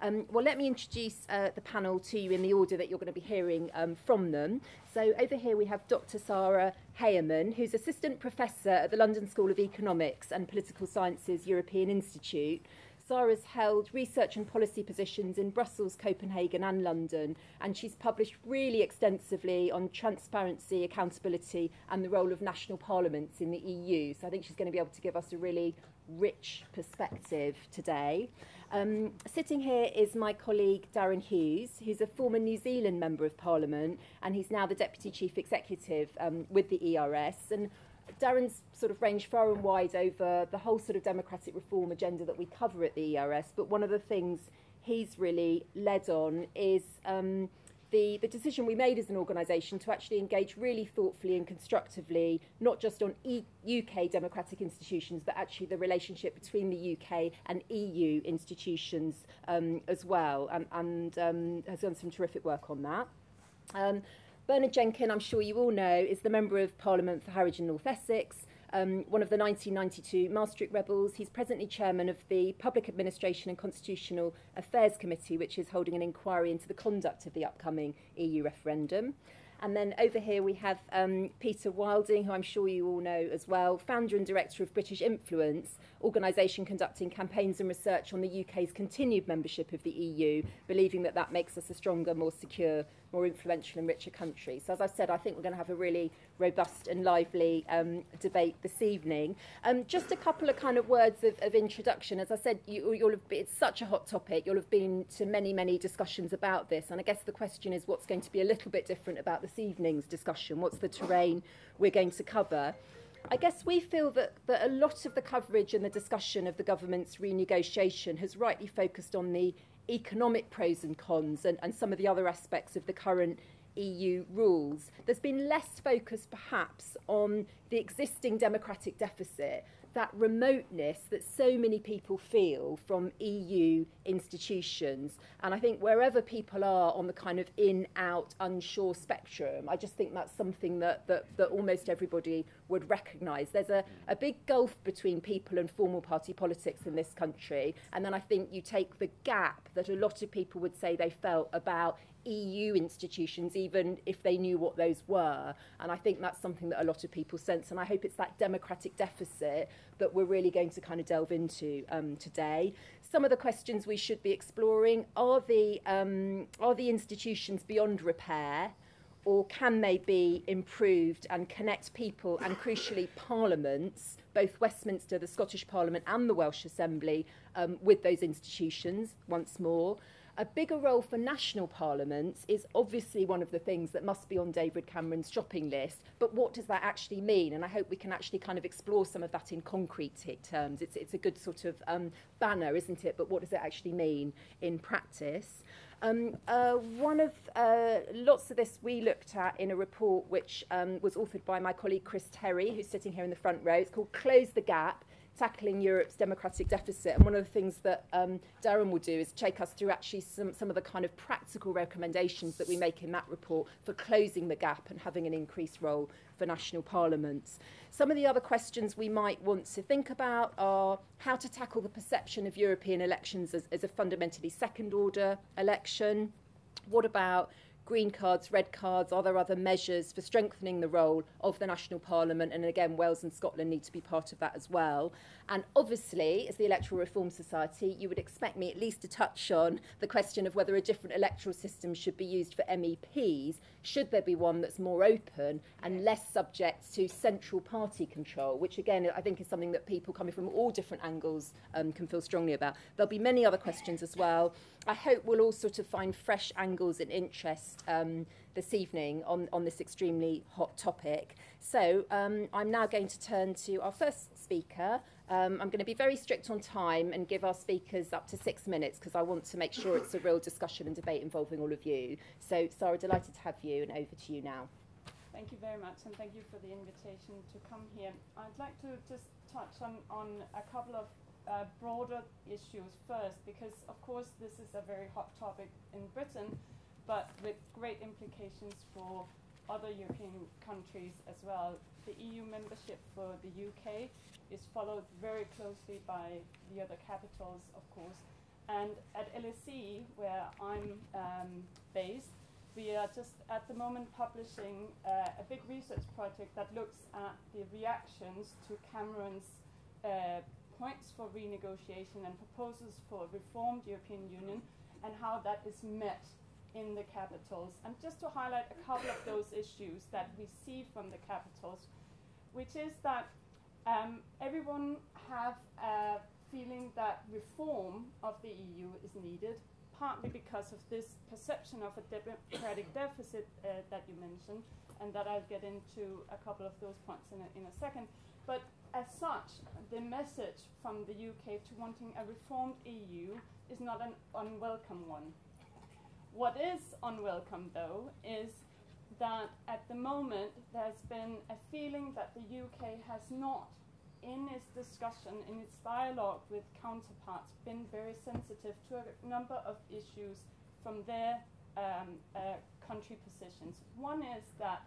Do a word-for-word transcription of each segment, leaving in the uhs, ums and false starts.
Um, well, let me introduce uh, the panel to you in the order that you're going to be hearing um, from them. So over here we have Doctor Sara Hagemann, who's Assistant Professor at the London School of Economics and Political Sciences European Institute. Sara's held research and policy positions in Brussels, Copenhagen and London, and she's published really extensively on transparency, accountability and the role of national parliaments in the E U. So I think she's going to be able to give us a really rich perspective today. Um, sitting here is my colleague Darren Hughes, who's a former New Zealand Member of Parliament, and he's now the Deputy Chief Executive um, with the E R S. And Darren's sort of ranged far and wide over the whole sort of democratic reform agenda that we cover at the E R S, but one of the things he's really led on is um, the, the decision we made as an organisation to actually engage really thoughtfully and constructively, not just on e U K democratic institutions, but actually the relationship between the U K and E U institutions um, as well, and, and um, has done some terrific work on that. Um, Bernard Jenkin, I'm sure you all know, is the Member of Parliament for Harwich and North Essex, um, one of the nineteen ninety-two Maastricht rebels. He's presently chairman of the Public Administration and Constitutional Affairs Committee, which is holding an inquiry into the conduct of the upcoming E U referendum. And then over here we have um, Peter Wilding, who I'm sure you all know as well, founder and director of British Influence, organisation conducting campaigns and research on the U K's continued membership of the E U, believing that that makes us a stronger, more secure, more influential and richer country. So as I've said, I think we're going to have a really robust and lively um, debate this evening. Um, just a couple of kind of words of, of introduction. As I said, you, you'll have, it's such a hot topic. You'll have been to many, many discussions about this. And I guess the question is what's going to be a little bit different about this evening's discussion? What's the terrain we're going to cover? I guess we feel that, that a lot of the coverage and the discussion of the government's renegotiation has rightly focused on the economic pros and cons and, and some of the other aspects of the current E U rules. There's been less focus perhaps on the existing democratic deficit, that remoteness that so many people feel from E U institutions. And I think wherever people are on the kind of in, out, unsure spectrum, I just think that's something that, that, that almost everybody would recognise. There's a, a big gulf between people and formal party politics in this country. And then I think you take the gap that a lot of people would say they felt about E U institutions, even if they knew what those were. And I think that's something that a lot of people sense. And I hope it's that democratic deficit that we're really going to kind of delve into um, today. Some of the questions we should be exploring are the, um, are the institutions beyond repair, or can they be improved and connect people and, crucially, parliaments, both Westminster, the Scottish Parliament and the Welsh Assembly, um, with those institutions once more? A bigger role for national parliaments is obviously one of the things that must be on David Cameron's shopping list, but what does that actually mean? And I hope we can actually kind of explore some of that in concrete terms. It's, it's a good sort of um, banner, isn't it? But what does it actually mean in practice? Um, uh, one of uh, lots of this we looked at in a report which um, was authored by my colleague Chris Terry, who's sitting here in the front row. It's called Close the Gap, Tackling Europe's Democratic Deficit. And one of the things that um, Darren will do is take us through actually some, some of the kind of practical recommendations that we make in that report for closing the gap and having an increased role for national parliaments. Some of the other questions we might want to think about are how to tackle the perception of European elections as, as a fundamentally second-order election. What about green cards, red cards? Are there other measures for strengthening the role of the national parliament? And again, Wales and Scotland need to be part of that as well. And obviously, as the Electoral Reform Society, you would expect me at least to touch on the question of whether a different electoral system should be used for M E Ps. Should there be one that's more open and less subject to central party control, which again, I think is something that people coming from all different angles um, can feel strongly about. There'll be many other questions as well. I hope we'll all sort of find fresh angles and interests Um, this evening on, on this extremely hot topic. So um, I'm now going to turn to our first speaker. Um, I'm going to be very strict on time and give our speakers up to six minutes because I want to make sure it's a real discussion and debate involving all of you. So Sara, delighted to have you, and over to you now. Thank you very much, and thank you for the invitation to come here. I'd like to just touch on, on a couple of uh, broader issues first, because of course this is a very hot topic in Britain, but with great implications for other European countries as well. The E U membership for the U K is followed very closely by the other capitals, of course, And at L S E, where I'm um, based, we are just at the moment publishing uh, a big research project that looks at the reactions to Cameron's uh, points for renegotiation and proposals for a reformed European Union and how that is met in the capitals. And just to highlight a couple of those issues that we see from the capitals, which is that um, everyone have a feeling that reform of the E U is needed, partly because of this perception of a democratic deficit uh, that you mentioned, and that I'll get into a couple of those points in a, in a second. But as such, the message from the U K to wanting a reformed E U is not an unwelcome one. What is unwelcome, though, is that at the moment there's been a feeling that the U K has not, in its discussion, in its dialogue with counterparts, been very sensitive to a number of issues from their um, uh, country positions. One is that,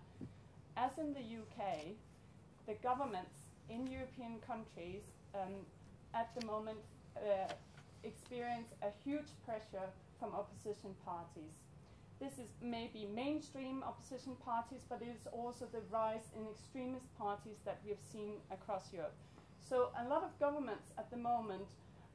as in the U K, the governments in European countries um, at the moment uh, experience a huge pressure from opposition parties. This is maybe mainstream opposition parties, but it is also the rise in extremist parties that we have seen across Europe. So a lot of governments at the moment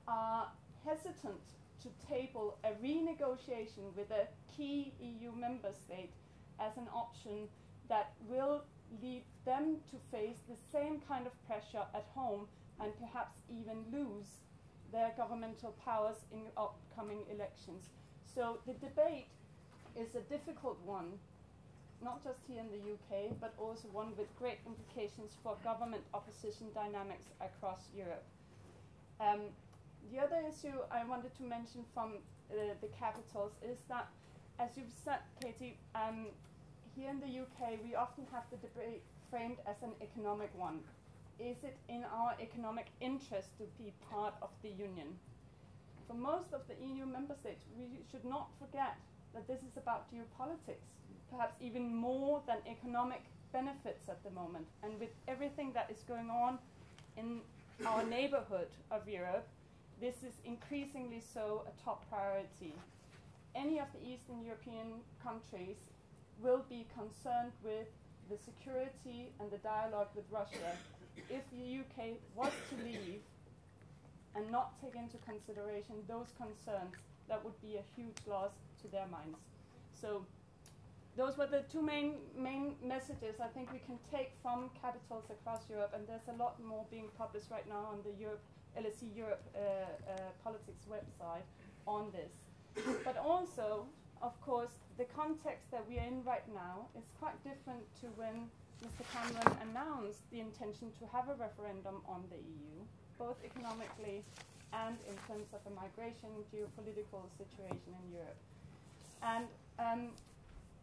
are hesitant to table a renegotiation with a key E U member state as an option that will lead them to face the same kind of pressure at home and perhaps even lose their governmental powers in upcoming elections. So the debate is a difficult one, not just here in the U K, but also one with great implications for government opposition dynamics across Europe. Um, the other issue I wanted to mention from uh, the capitals is that, as you've said, Katie, um, here in the U K, we often have the debate framed as an economic one. Is it in our economic interest to be part of the Union? For most of the E U member states, we should not forget that this is about geopolitics, perhaps even more than economic benefits at the moment. And with everything that is going on in our neighborhood of Europe, this is increasingly so a top priority. Any of the Eastern European countries will be concerned with the security and the dialogue with Russia. If the U K was to leave and not take into consideration those concerns, that would be a huge loss to their minds. So those were the two main, main messages I think we can take from capitals across Europe, and there's a lot more being published right now on the Europe, L S E Europe uh, uh, politics website on this. But also, of course, the context that we are in right now is quite different to when Mister Cameron announced the intention to have a referendum on the E U, both economically and in terms of the migration geopolitical situation in Europe. And um,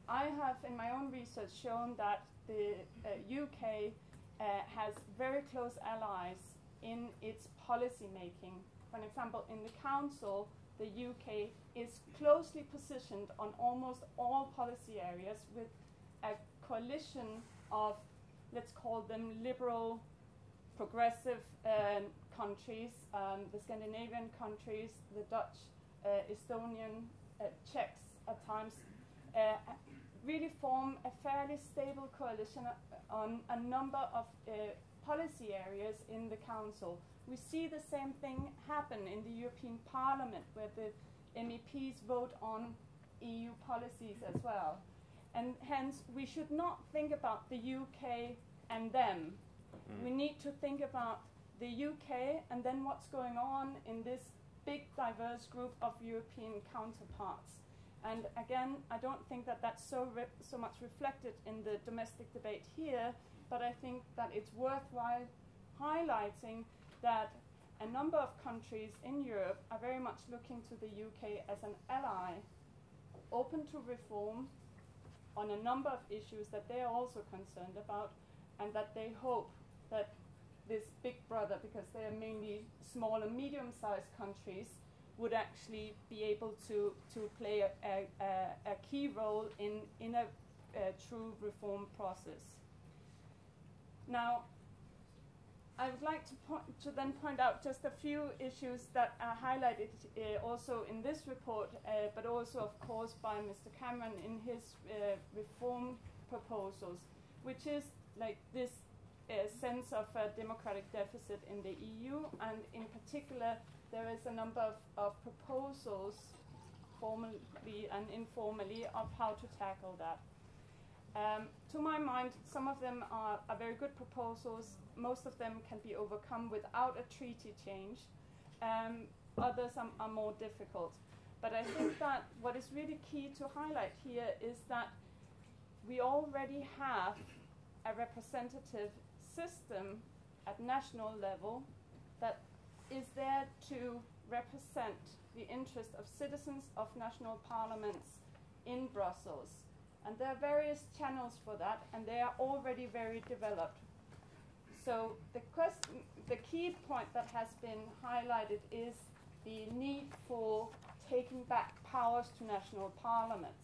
I have, in my own research, shown that the uh, U K uh, has very close allies in its policy making. For example, in the Council, the U K is closely positioned on almost all policy areas with a coalition of, let's call them, liberal, progressive um, countries, um, the Scandinavian countries, the Dutch, uh, Estonian, uh, Czechs at times, uh, really form a fairly stable coalition on a number of uh, policy areas in the Council. We see the same thing happen in the European Parliament, where the M E Ps vote on E U policies as well. And hence, we should not think about the U K and them. Mm. We need to think about the U K and then what's going on in this big, diverse group of European counterparts. And again, I don't think that that's so, re so much reflected in the domestic debate here, but I think that it's worthwhile highlighting that a number of countries in Europe are very much looking to the U K as an ally, open to reform on a number of issues that they are also concerned about, and that they hope that this big brother, because they are mainly small and medium-sized countries, would actually be able to, to play a, a, a key role in, in a, a true reform process. Now, I would like to, point, to then point out just a few issues that are highlighted uh, also in this report, uh, but also, of course, by Mister Cameron in his uh, reform proposals, which is like this uh, sense of a democratic deficit in the E U, and in particular, there is a number of, of proposals, formally and informally, of how to tackle that. Um, to my mind, some of them are, are very good proposals. Most of them can be overcome without a treaty change. Um, others are, are more difficult. But I think that what is really key to highlight here is that we already have a representative system at national level that is there to represent the interest of citizens of national parliaments in Brussels. And there are various channels for that, and they are already very developed. So the, question, the key point that has been highlighted is the need for taking back powers to national parliaments.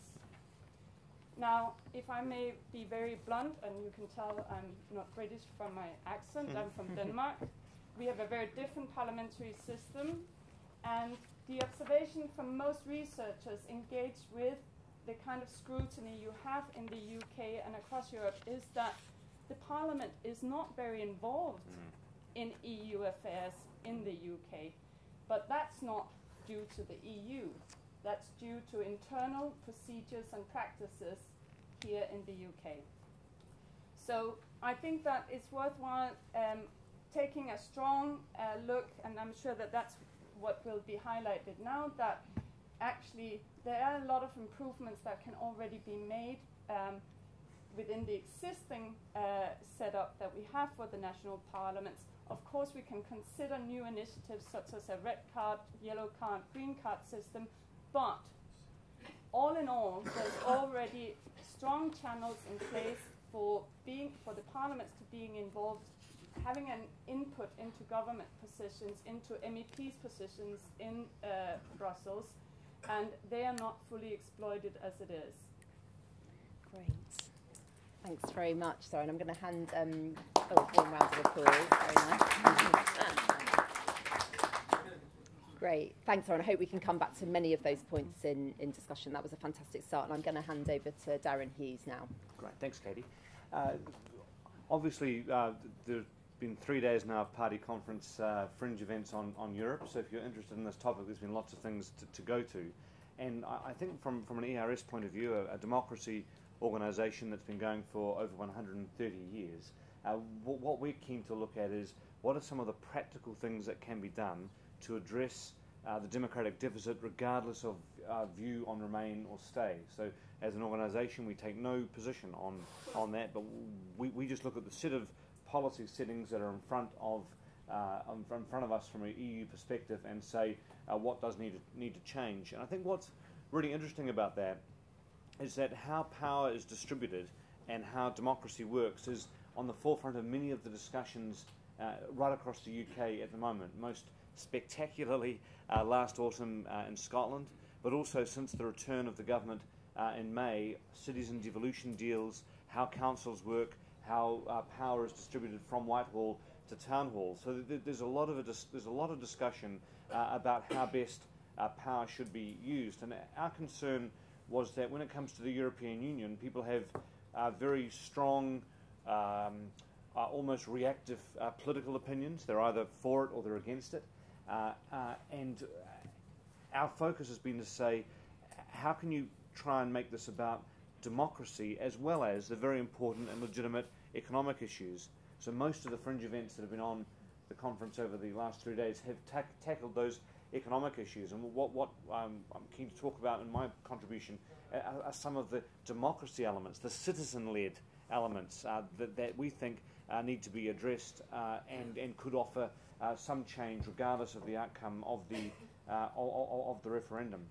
Now, if I may be very blunt, and you can tell I'm not British from my accent, I'm from Denmark, we have a very different parliamentary system, and the observation from most researchers engaged with the kind of scrutiny you have in the U K and across Europe is that the Parliament is not very involved mm. in E U affairs in the U K. But that's not due to the E U. That's due to internal procedures and practices here in the U K. So I think that it's worthwhile um, taking a strong uh, look, and I'm sure that that's what will be highlighted now, that actually, there are a lot of improvements that can already be made um, within the existing uh, setup that we have for the national parliaments. Of course, we can consider new initiatives such as a red card, yellow card, green card system, but all in all, there's already strong channels in place for being for the parliaments to being involved, having an input into government positions, into M E Ps' positions in uh, Brussels. And they are not fully exploited as it is. Great. Thanks very much, Sara. And I'm going to hand um, oh, one round of applause. Very nice. Great. Thanks, Sara. I hope we can come back to many of those points in, in discussion. That was a fantastic start. And I'm going to hand over to Darren Hughes now. Great. Thanks, Katie. Uh, obviously, uh, there's been three days now of party conference uh, fringe events on, on Europe, so if you're interested in this topic, there's been lots of things to, to go to. And I, I think from, from an E R S point of view, a, a democracy organisation that's been going for over one hundred thirty years, uh, wh what we're keen to look at is what are some of the practical things that can be done to address uh, the democratic deficit regardless of our view on Remain or Stay. So as an organisation, we take no position on, on that, but we, we just look at the set of policy settings that are in front of uh, in front of us from an E U perspective, and say uh, what does need to, need to change. And I think what's really interesting about that is that how power is distributed and how democracy works is on the forefront of many of the discussions uh, right across the U K at the moment. Most spectacularly uh, last autumn uh, in Scotland, but also since the return of the government uh, in May, citizen devolution deals, how councils work, how uh, power is distributed from Whitehall to Town Hall. So th th there's a lot of a dis there's a lot of discussion uh, about how best uh, power should be used. And our concern was that when it comes to the European Union, people have uh, very strong, um, uh, almost reactive uh, political opinions. They're either for it or they're against it. Uh, uh, and our focus has been to say, how can you try and make this about democracy as well as the very important and legitimate economic issues. So most of the fringe events that have been on the conference over the last three days have tack tackled those economic issues. And what, what um, I'm keen to talk about in my contribution are, are some of the democracy elements, the citizen-led elements uh, that, that we think uh, need to be addressed uh, and, and could offer uh, some change regardless of the outcome of the, uh, of, of the referendum.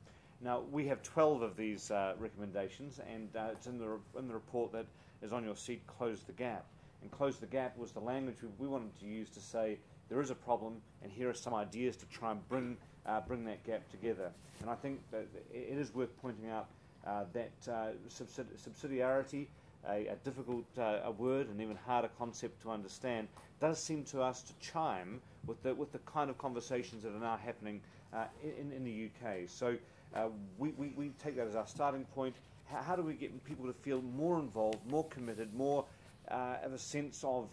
Now, we have twelve of these uh, recommendations, and uh, it's in the, re in the report that is on your seat, Close the Gap. And Close the Gap was the language we, we wanted to use to say there is a problem, and here are some ideas to try and bring, uh, bring that gap together. And I think that it is worth pointing out uh, that uh, subsidi subsidiarity a, a difficult uh, a word and even harder concept to understand, does seem to us to chime with the, with the kind of conversations that are now happening uh, in, in the U K. So uh, we, we, we take that as our starting point. How, how do we get people to feel more involved, more committed, more uh, of a sense of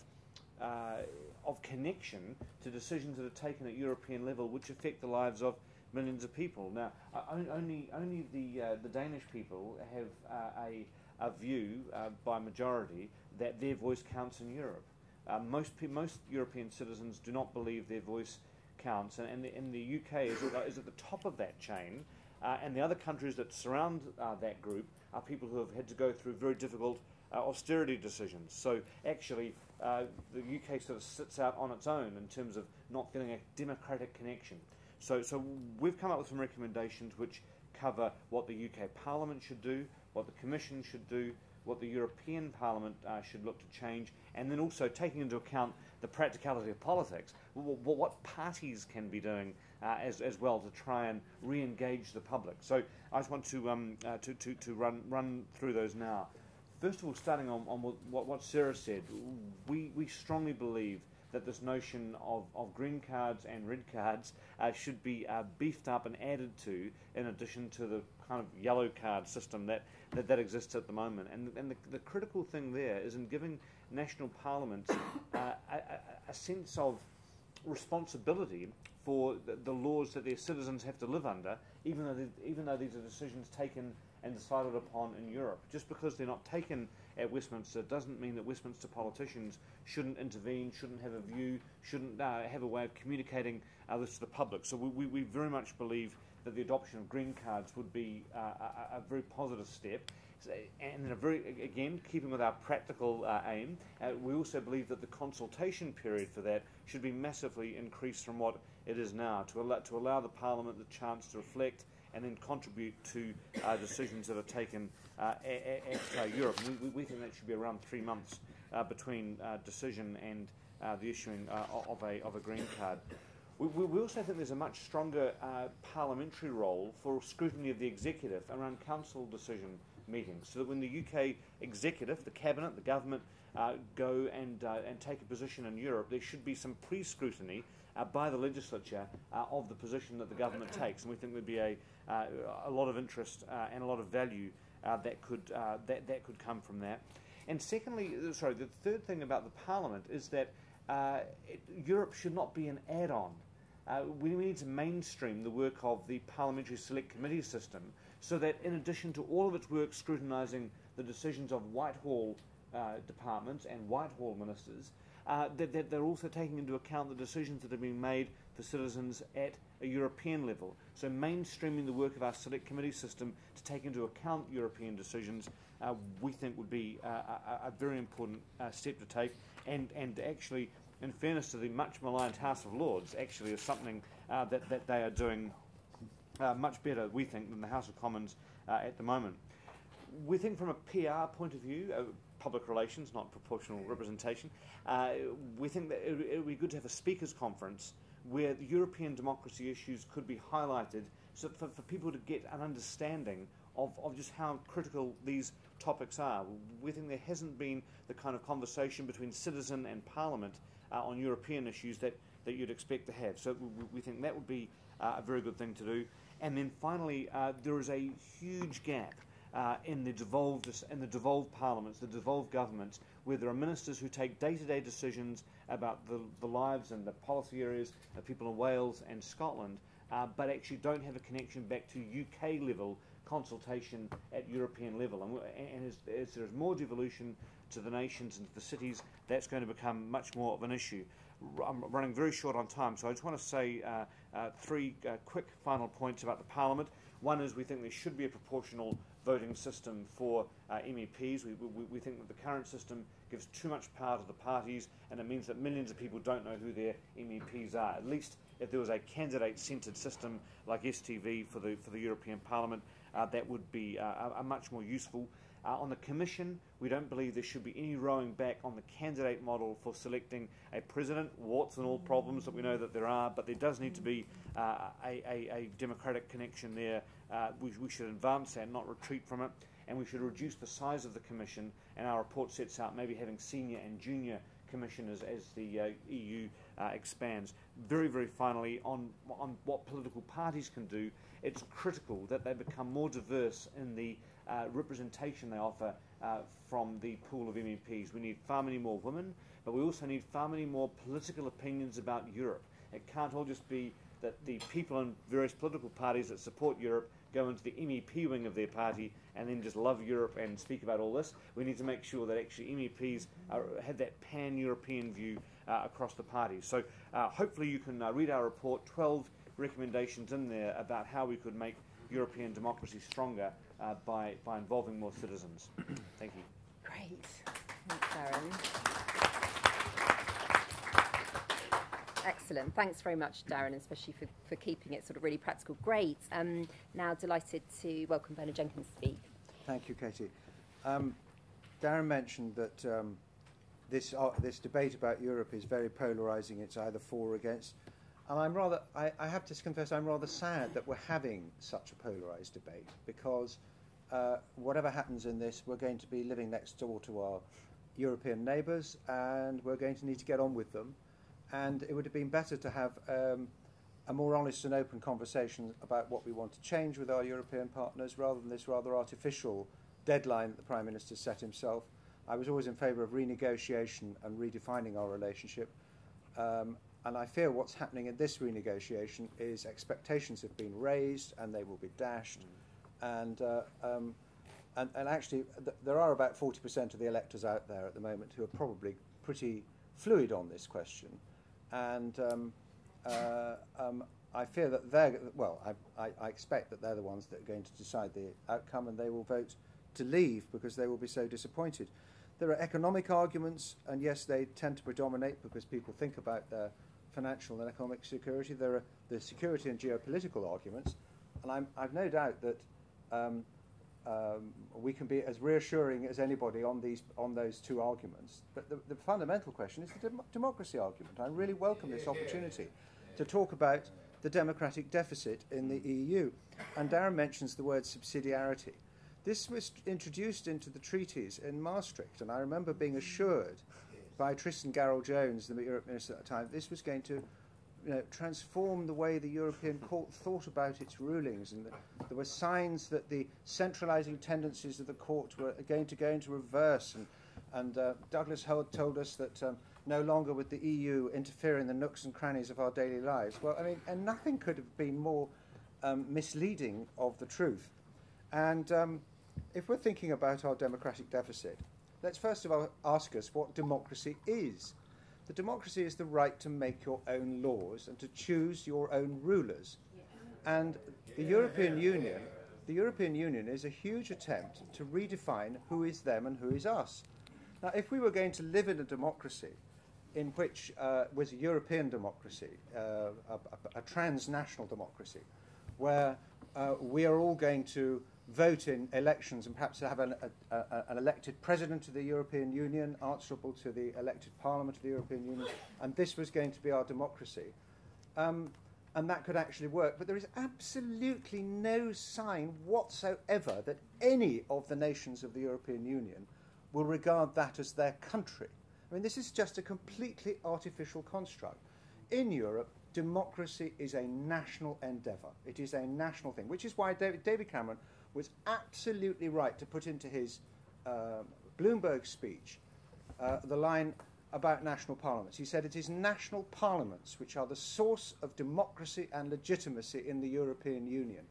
uh, of connection to decisions that are taken at European level, which affect the lives of millions of people? Now, only only the uh, the Danish people have uh, a a view uh, by majority that their voice counts in Europe. Uh, most pe most European citizens do not believe their voice counts, and, and, the, and the U K is, is at the top of that chain. Uh, and the other countries that surround uh, that group are people who have had to go through very difficult uh, austerity decisions. So actually, uh, the U K sort of sits out on its own in terms of not feeling a democratic connection. So, so we've come up with some recommendations which cover what the U K Parliament should do, what the Commission should do, what the European Parliament uh, should look to change, and then also taking into account the practicality of politics, w w what parties can be doing uh, as, as well to try and re-engage the public. So I just want to, um, uh, to, to, to run, run through those now. First of all, starting on, on what, what Sarah said, we, we strongly believe that this notion of, of green cards and red cards uh, should be uh, beefed up and added to, in addition to the kind of yellow card system that, that, that exists at the moment. And, and the, the critical thing there is in giving national parliaments uh, a, a sense of responsibility for the, the laws that their citizens have to live under, even though, they, even though these are decisions taken and decided upon in Europe. Just because they're not taken at Westminster doesn't mean that Westminster politicians shouldn't intervene, shouldn't have a view, shouldn't uh, have a way of communicating uh, this to the public. So we, we, we very much believe that the adoption of green cards would be uh, a, a very positive step. And then a very, again, keeping with our practical uh, aim, uh, we also believe that the consultation period for that should be massively increased from what it is now, to allow, to allow the Parliament the chance to reflect and then contribute to uh, decisions that are taken uh, at, at uh, Europe. We, we think that should be around three months uh, between uh, decision and uh, the issuing uh, of, a, of a green card. We, we also think there's a much stronger uh, parliamentary role for scrutiny of the executive around council decision meetings, so that when the U K executive, the cabinet, the government, uh, go and, uh, and take a position in Europe, there should be some pre-scrutiny uh, by the legislature uh, of the position that the government takes. And we think there'd be a, uh, a lot of interest uh, and a lot of value uh, that, could, uh, that, that could come from that. And secondly, sorry, the third thing about the Parliament is that uh, it, Europe should not be an add-on. Uh, we need to mainstream the work of the Parliamentary Select Committee system, so that in addition to all of its work scrutinising the decisions of Whitehall uh, departments and Whitehall ministers, uh, that, that they're also taking into account the decisions that have been made for citizens at a European level. So mainstreaming the work of our Select Committee system to take into account European decisions, uh, we think would be uh, a, a very important uh, step to take, and, and actually, in fairness to the much maligned House of Lords, actually is something uh, that, that they are doing Uh, much better, we think, than the House of Commons uh, at the moment. We think from a P R point of view, uh, public relations, not proportional representation, uh, we think that it, it would be good to have a speakers' conference where the European democracy issues could be highlighted, so for, for people to get an understanding of, of just how critical these topics are. We think there hasn't been the kind of conversation between citizen and parliament uh, on European issues that, that you'd expect to have. So we, we think that would be uh, a very good thing to do. And then finally, uh, there is a huge gap uh, in the devolved in the devolved parliaments, the devolved governments, where there are ministers who take day-to-day decisions about the, the lives and the policy areas of people in Wales and Scotland, uh, but actually don't have a connection back to U K-level consultation at European level. And, and as, as there is more devolution to the nations and to the cities, that's going to become much more of an issue. I'm running very short on time, so I just want to say uh, uh, three uh, quick final points about the Parliament. One is we think there should be a proportional voting system for uh, M E Ps. We, we, we think that the current system gives too much power to the parties, and it means that millions of people don't know who their M E Ps are. At least if there was a candidate-centred system like S T V for the, for the European Parliament, uh, that would be uh, a, a much more useful. Uh, on the Commission, we don't believe there should be any rowing back on the candidate model for selecting a president, warts and all problems that we know that there are, but there does need to be uh, a, a, a democratic connection there Uh, we, we should advance and not retreat from it, and we should reduce the size of the Commission, and our report sets out maybe having senior and junior commissioners as the uh, E U uh, expands. Very, very finally, on, on what political parties can do, it's critical that they become more diverse in the uh, representation they offer uh, from the pool of M E Ps. We need far many more women, but we also need far many more political opinions about Europe. It can't all just be that the people in various political parties that support Europe go into the M E P wing of their party and then just love Europe and speak about all this. We need to make sure that actually M E Ps are, have that pan-European view uh, across the parties. So uh, hopefully you can uh, read our report, twelve recommendations in there about how we could make European democracy stronger uh, by, by involving more citizens. Thank you. Great. Thanks, Darren. Excellent. Thanks very much, Darren, especially for, for keeping it sort of really practical. Great. Um, now delighted to welcome Bernard Jenkin to speak. Thank you, Katie. Um, Darren mentioned that um, this, uh, this debate about Europe is very polarising. It's either for or against. And I'm rather, I, I have to confess, I'm rather sad that we're having such a polarised debate, because uh, whatever happens in this, we're going to be living next door to our European neighbours, and we're going to need to get on with them. And it would have been better to have um, a more honest and open conversation about what we want to change with our European partners, rather than this rather artificial deadline that the Prime Minister set himself. I was always in favour of renegotiation and redefining our relationship. Um, And I fear what's happening in this renegotiation is expectations have been raised and they will be dashed. Mm. And, uh, um, and, and actually, th there are about forty percent of the electors out there at the moment who are probably pretty fluid on this question. And um, uh, um, I fear that they're, well, I, I, I expect that they're the ones that are going to decide the outcome, and they will vote to leave because they will be so disappointed. There are economic arguments, and yes, they tend to predominate because people think about their financial and economic security. There are the security and geopolitical arguments, and I'm, I've no doubt that um, um, we can be as reassuring as anybody on these on those two arguments. But the, the fundamental question is the dem democracy argument. I really welcome this opportunity to talk about the democratic deficit in the E U. And Darren mentions the word subsidiarity. This was introduced into the treaties in Maastricht, and I remember being assured by Tristan Garrel-Jones, the Europe Minister at the time, this was going to you know, transform the way the European Court thought about its rulings, and the, there were signs that the centralising tendencies of the Court were going to go into reverse, and, and uh, Douglas Hurd told us that um, no longer would the E U interfere in the nooks and crannies of our daily lives. Well, I mean, and nothing could have been more um, misleading of the truth. And um, if we're thinking about our democratic deficit, let's first of all ask us what democracy is. The democracy is the right to make your own laws and to choose your own rulers. Yeah. And the yeah. European Union, the European Union is a huge attempt to redefine who is them and who is us. Now, if we were going to live in a democracy in which uh, was a European democracy, uh, a, a, a transnational democracy, where uh, we are all going to vote in elections and perhaps have an, a, a, an elected president of the European Union answerable to the elected parliament of the European Union, and this was going to be our democracy. Um, and that could actually work, but there is absolutely no sign whatsoever that any of the nations of the European Union will regard that as their country. I mean, this is just a completely artificial construct. In Europe, democracy is a national endeavour. It is a national thing, which is why David Cameron was absolutely right to put into his uh, Bloomberg speech uh, the line about national parliaments. He said it is national parliaments which are the source of democracy and legitimacy in the European Union.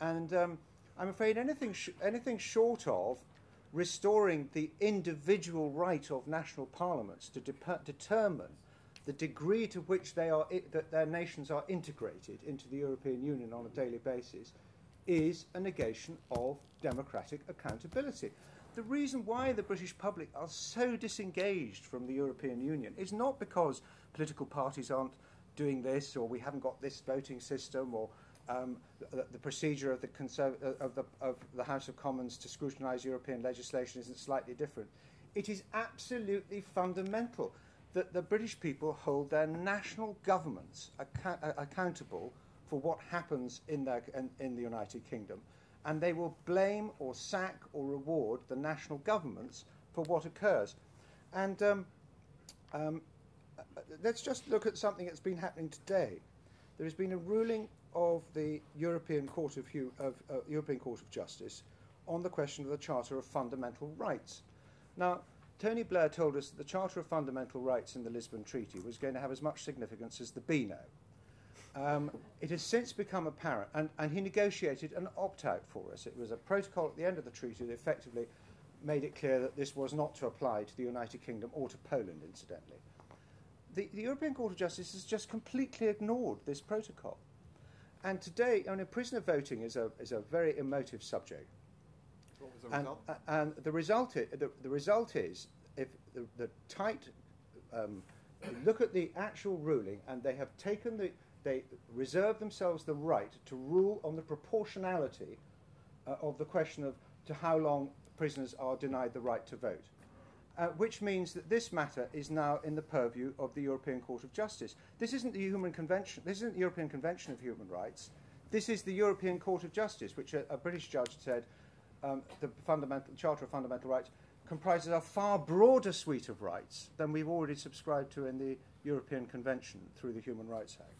And um, I'm afraid anything, sh anything short of restoring the individual right of national parliaments to de determine the degree to which they are that their nations are integrated into the European Union on a daily basis is a negation of democratic accountability. The reason why the British public are so disengaged from the European Union is not because political parties aren't doing this, or we haven't got this voting system, or um, the, the procedure of the, of, the, of the House of Commons to scrutinise European legislation isn't slightly different. It is absolutely fundamental that the British people hold their national governments account accountable for what happens in, their, in, in the United Kingdom, and they will blame or sack or reward the national governments for what occurs. And um, um, let's just look at something that's been happening today. There has been a ruling of the European Court of, Hu of uh, European Court of Justice on the question of the Charter of Fundamental Rights. Now, Tony Blair told us that the Charter of Fundamental Rights in the Lisbon Treaty was going to have as much significance as the Beano. Um, it has since become apparent, and, and he negotiated an opt-out for us. It was a protocol at the end of the treaty that effectively made it clear that this was not to apply to the United Kingdom or to Poland, incidentally. The, the European Court of Justice has just completely ignored this protocol. And today, I mean, prisoner voting is a, is a very emotive subject. What was the and, result? Uh, and the result, I the, the result is, if the, the tight, um, look at the actual ruling, and they have taken the, they reserve themselves the right to rule on the proportionality uh, of the question of to how long prisoners are denied the right to vote, uh, which means that this matter is now in the purview of the European Court of Justice. This isn't the Human Convention. This isn't the European Convention of Human Rights. This is the European Court of Justice, which a, a British judge said. Um, the fundamental, Charter of Fundamental Rights comprises a far broader suite of rights than we've already subscribed to in the European Convention through the Human Rights Act.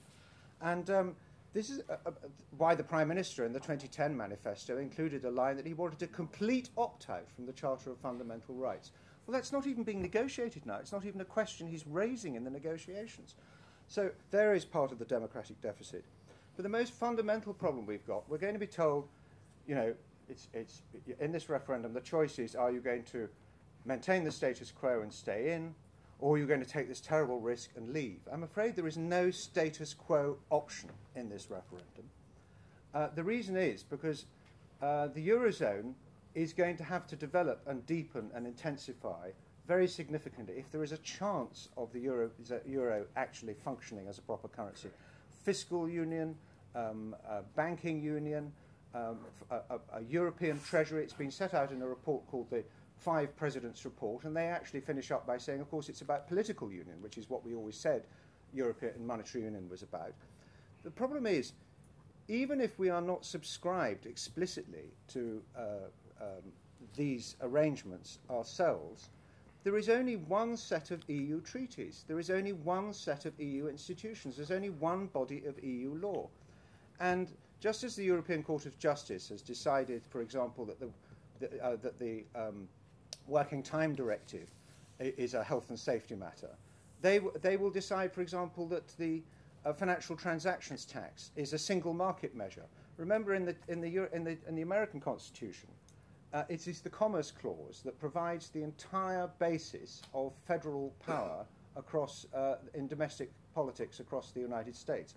And um, this is uh, uh, why the Prime Minister in the twenty ten manifesto included a line that he wanted a complete opt-out from the Charter of Fundamental Rights. Well, that's not even being negotiated now. It's not even a question he's raising in the negotiations. So there is part of the democratic deficit. But the most fundamental problem we've got, we're going to be told, you know, It's, it's, in this referendum, the choice is, are you going to maintain the status quo and stay in, or are you going to take this terrible risk and leave? I'm afraid there is no status quo option in this referendum. Uh, the reason is because uh, the Eurozone is going to have to develop and deepen and intensify very significantly if there is a chance of the Euro, Euro actually functioning as a proper currency. Fiscal union, um, uh, banking union, Um, a, a, a European treasury. It's been set out in a report called the Five Presidents' Report, and they actually finish up by saying, of course, it's about political union, which is what we always said European monetary union was about. The problem is, even if we are not subscribed explicitly to uh, um, these arrangements ourselves, there is only one set of E U treaties. There is only one set of E U institutions. There's only one body of E U law. And just as the European Court of Justice has decided, for example, that the, the, uh, that the um, Working Time Directive is a health and safety matter, they, w they will decide, for example, that the uh, financial transactions tax is a single market measure. Remember, in the, in the, Euro in the, in the American Constitution, uh, it is the Commerce Clause that provides the entire basis of federal power across, uh, in domestic politics across the United States.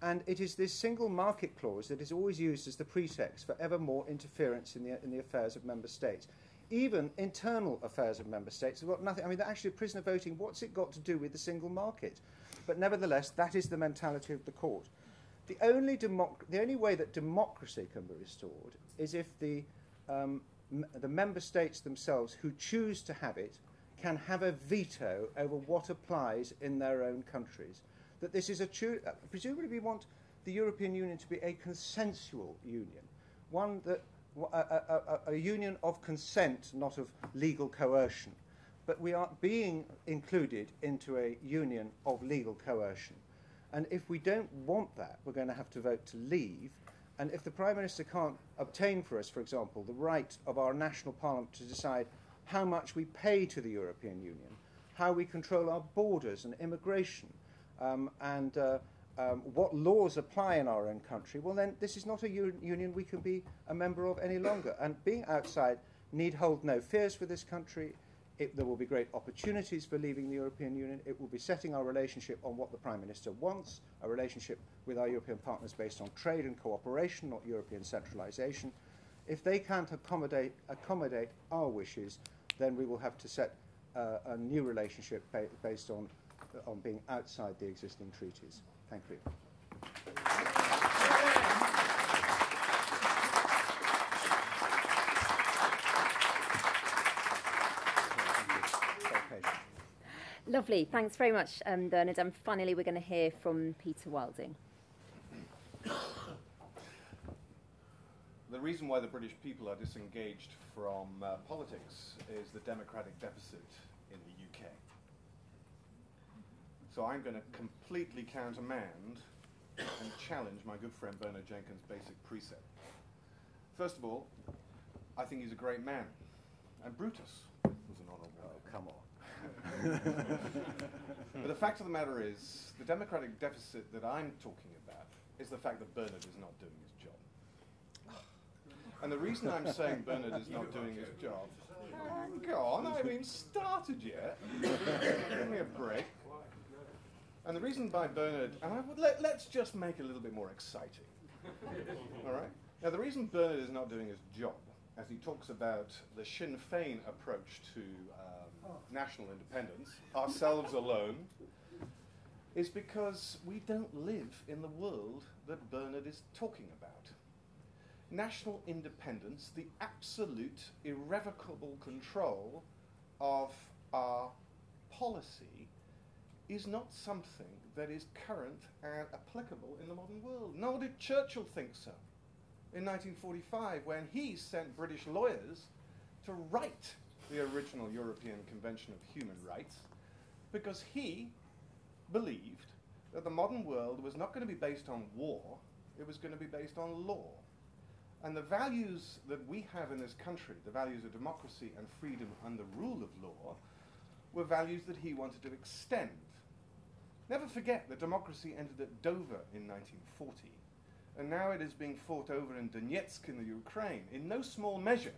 And it is this single market clause that is always used as the pretext for ever more interference in the, in the affairs of member states. Even internal affairs of member states have got nothing. I mean, actually, prisoner voting, what's it got to do with the single market? But nevertheless, that is the mentality of the court. The only, democ the only way that democracy can be restored is if the, um, m the member states themselves who choose to have it can have a veto over what applies in their own countries. That this is a true, uh, presumably we want the European Union to be a consensual union, one that w a, a, a, a union of consent, not of legal coercion. But we are being included into a union of legal coercion, and if we don't want that, we're going to have to vote to leave. And if the Prime Minister can't obtain for us, for example, the right of our national parliament to decide how much we pay to the European Union, how we control our borders and immigration, Um, and uh, um, what laws apply in our own country, well then this is not a un union we can be a member of any longer. And being outside need hold no fears for this country. It, there will be great opportunities for leaving the European Union. It will be setting our relationship on what the Prime Minister wants, a relationship with our European partners based on trade and cooperation, not European centralisation. If they can't accommodate, accommodate our wishes, then we will have to set uh, a new relationship ba based on on being outside the existing treaties. Thank you. Lovely. Thanks very much, um, Bernard. And finally, we're going to hear from Peter Wilding. reason why the British people are disengaged from uh, politics is the democratic deficit in the U K. So I'm going to completely countermand and challenge my good friend Bernard Jenkin's basic precept. First of all, I think he's a great man. And Brutus was an honourable man. Oh, come on. But the fact of the matter is, the democratic deficit that I'm talking about is the fact that Bernard is not doing his job. And the reason I'm saying Bernard is not doing his job, hang on, I haven't even started yet. Give me a break. And the reason by Bernard, and I would let, let's just make it a little bit more exciting. All right? Now, the reason Bernard is not doing his job, as he talks about the Sinn Féin approach to um, oh. national independence, ourselves alone, is because we don't live in the world that Bernard is talking about. National independence, the absolute irrevocable control of our policy, is not something that is current and applicable in the modern world. Nor did Churchill think so in nineteen forty-five, when he sent British lawyers to write the original European Convention of Human Rights, because he believed that the modern world was not going to be based on war, it was going to be based on law. And the values that we have in this country, the values of democracy and freedom and the rule of law, were values that he wanted to extend. Never forget that democracy ended at Dover in nineteen forty, and now it is being fought over in Donetsk in the Ukraine, in no small measure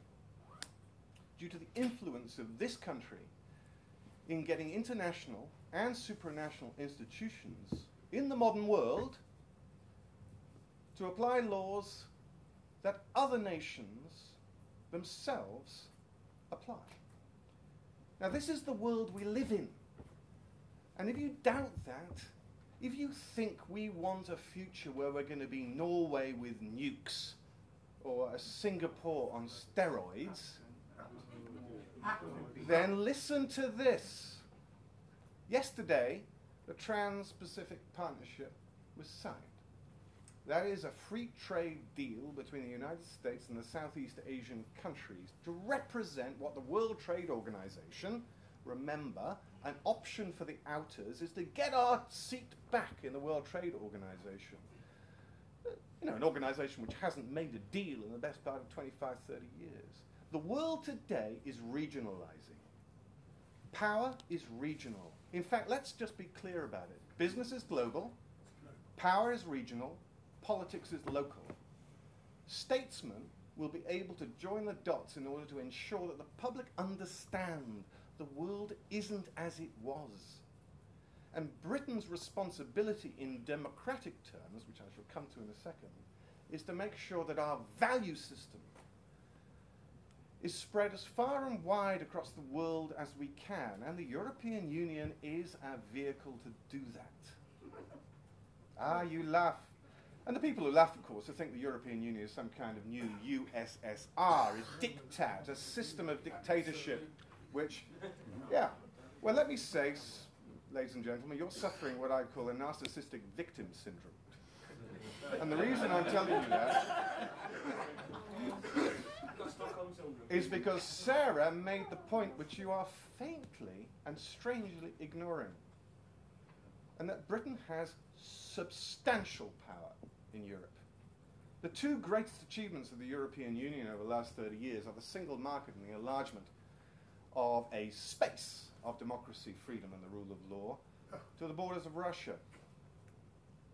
due to the influence of this country in getting international and supranational institutions in the modern world to apply laws that other nations themselves apply. Now, this is the world we live in. And if you doubt that, if you think we want a future where we're going to be Norway with nukes or a Singapore on steroids, then listen to this. Yesterday, the Trans-Pacific Partnership was signed. That is a free trade deal between the United States and the Southeast Asian countries to represent what the World Trade Organization, remember, an option for the outers is to get our seat back in the World Trade Organization. You know, an organization which hasn't made a deal in the best part of twenty-five, thirty years. The world today is regionalizing. Power is regional. In fact, let's just be clear about it. Business is global, power is regional, politics is local. Statesmen will be able to join the dots in order to ensure that the public understand the world isn't as it was. And Britain's responsibility in democratic terms, which I shall come to in a second, is to make sure that our value system is spread as far and wide across the world as we can. And the European Union is a vehicle to do that. Ah, you laugh. And the people who laugh, of course, who think the European Union is some kind of new U S S R, is diktat, a system of dictatorship, which, yeah. Well, let me say, ladies and gentlemen, you're suffering what I call a narcissistic victim syndrome. And the reason I'm telling you that is because Sarah made the point which you are faintly and strangely ignoring, and that Britain has substantial power in Europe. The two greatest achievements of the European Union over the last thirty years are the single market and the enlargement of a space of democracy, freedom, and the rule of law to the borders of Russia.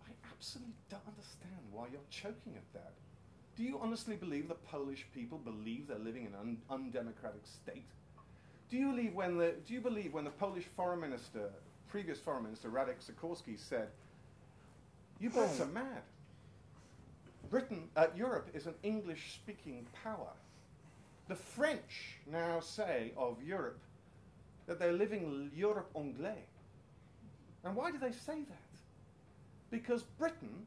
I absolutely don't understand why you're choking at that. Do you honestly believe the Polish people believe they're living in an un undemocratic state? Do you believe when the, do you believe when the Polish foreign minister, previous foreign minister Radek Sikorski, said, "You both are mad. Britain, uh, Europe is an English-speaking power." The French now say of Europe that they're living Europe anglais. And why do they say that? Because Britain,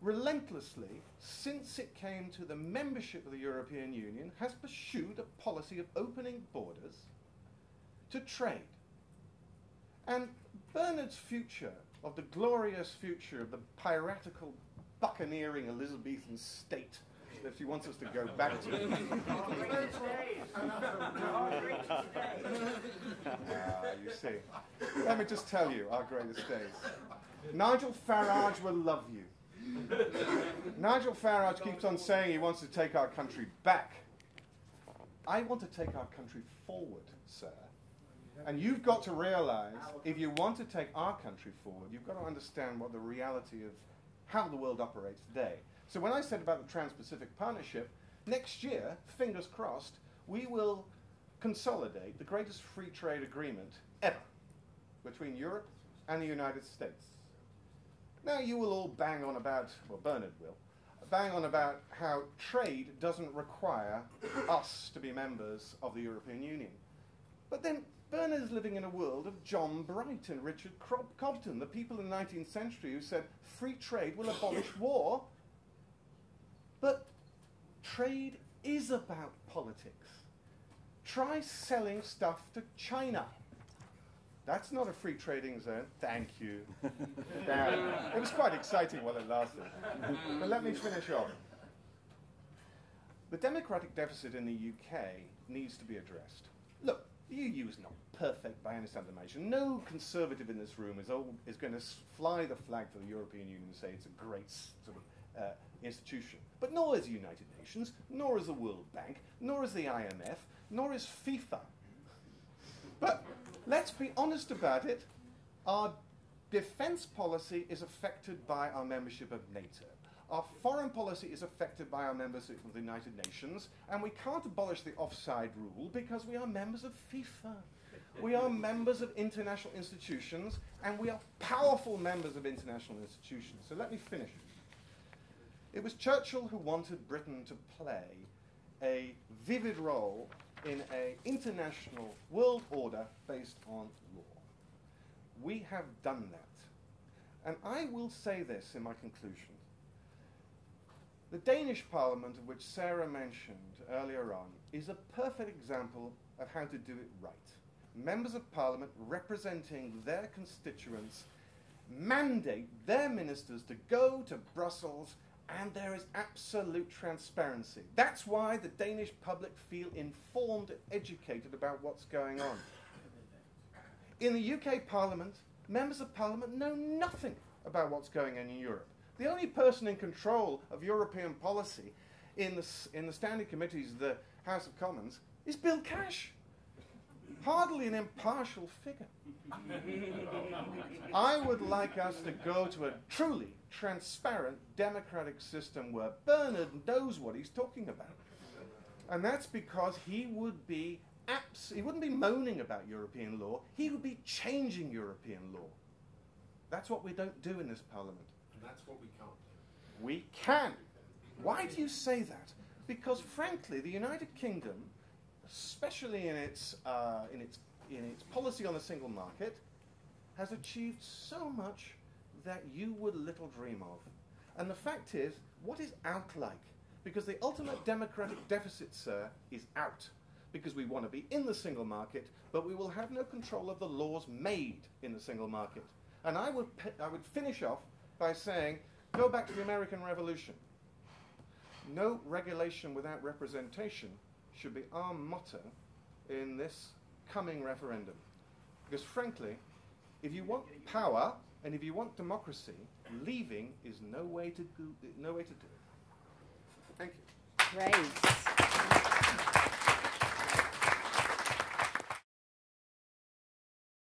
relentlessly, since it came to the membership of the European Union, has pursued a policy of opening borders to trade. And Bernard's future, of the glorious future of the piratical, buccaneering Elizabethan state if she wants us to go back to it. Ah, you see. Let me just tell you our greatest days. Nigel Farage will love you. Nigel Farage keeps on saying he wants to take our country back. I want to take our country forward, sir. And you've got to realise, if you want to take our country forward, you've got to understand what the reality of how the world operates today. So when I said about the Trans-Pacific Partnership, next year, fingers crossed, we will consolidate the greatest free trade agreement ever between Europe and the United States. Now you will all bang on about, well Bernard will, bang on about how trade doesn't require us to be members of the European Union. But then Bernard is living in a world of John Bright and Richard Cobden, the people in the nineteenth century who said free trade will abolish war. But trade is about politics. Try selling stuff to China. That's not a free trading zone. Thank you. Now, it was quite exciting while it lasted. But let me finish off. The democratic deficit in the U K needs to be addressed. Look, the E U is not perfect by any standard measure. No conservative in this room is, old, is going to fly the flag for the European Union and say it's a great sort of uh, institution. But nor is the United Nations, nor is the World Bank, nor is the I M F, nor is FIFA. But let's be honest about it. Our defence policy is affected by our membership of NATO. Our foreign policy is affected by our membership of the United Nations. And we can't abolish the offside rule because we are members of FIFA. We are members of international institutions. And we are powerful members of international institutions. So let me finish. It was Churchill who wanted Britain to play a vivid role in an international world order based on law. We have done that. And I will say this in my conclusion. The Danish Parliament, of which Sarah mentioned earlier on, is a perfect example of how to do it right. Members of Parliament representing their constituents mandate their ministers to go to Brussels, and there is absolute transparency. That's why the Danish public feel informed and educated about what's going on. In the U K Parliament, members of Parliament know nothing about what's going on in Europe. The only person in control of European policy in the, in the standing committees of the House of Commons is Bill Cash. Hardly an impartial figure. I would like us to go to a truly transparent democratic system where Bernard knows what he's talking about. And that's because he would be abs- he wouldn't be moaning about European law, he would be changing European law. That's what we don't do in this Parliament. And that's what we can't do. We can. Why do you say that? Because frankly, the United Kingdom, especially in its, uh, in, its, in its policy on the single market, has achieved so much that you would little dream of. And the fact is, what is out like? Because the ultimate democratic deficit, sir, is out. Because we want to be in the single market, but we will have no control of the laws made in the single market. And I would, I would finish off by saying, go back to the American Revolution. No regulation without representation should be our motto in this coming referendum. Because frankly, if you want power and if you want democracy, leaving is no way to do, no way to do it. Thank you. Great.